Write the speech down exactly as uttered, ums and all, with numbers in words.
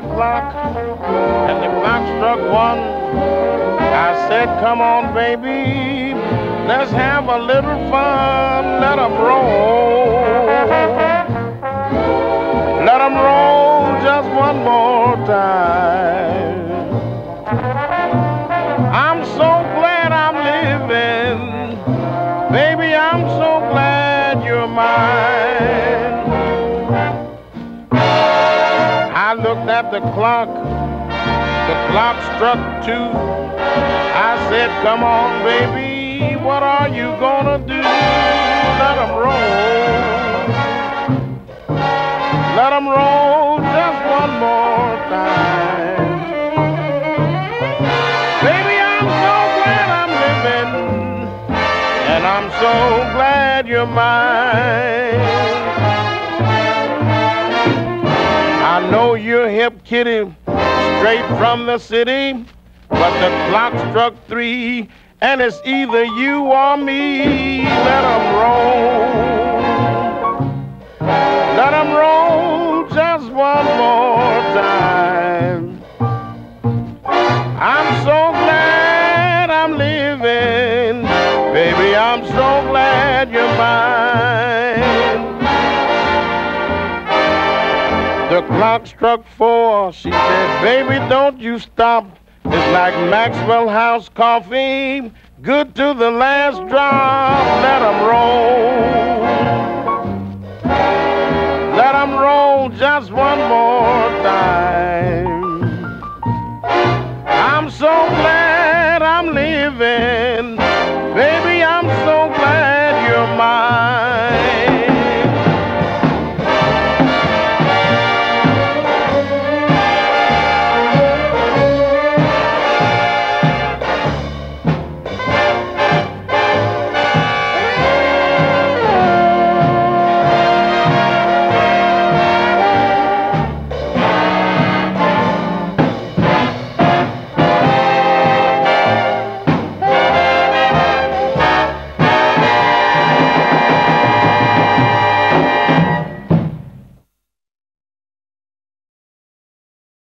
the clock, and the clock struck one. I said, come on, baby, let's have a little fun. Let 'em roll. Let 'em roll just one more time. I'm so glad I'm living. Baby, I'm so glad you're mine. I looked at the clock. The clock struck two. I said, come on, baby, what are you gonna do? Let 'em roll. Let 'em roll just one more time. Baby, I'm so glad I'm living, and I'm so glad you're mine. I know you're hip, kitty, straight from the city, but the clock struck three, and it's either you or me. Let 'em roll. Let 'em roll just one more time. I'm so glad I'm living. Baby, I'm so glad you're mine. The clock struck four, she said, baby, don't you stop. It's like Maxwell House coffee, good to the last drop. Let 'em roll. Let 'em roll just one more time. I'm so glad I'm living.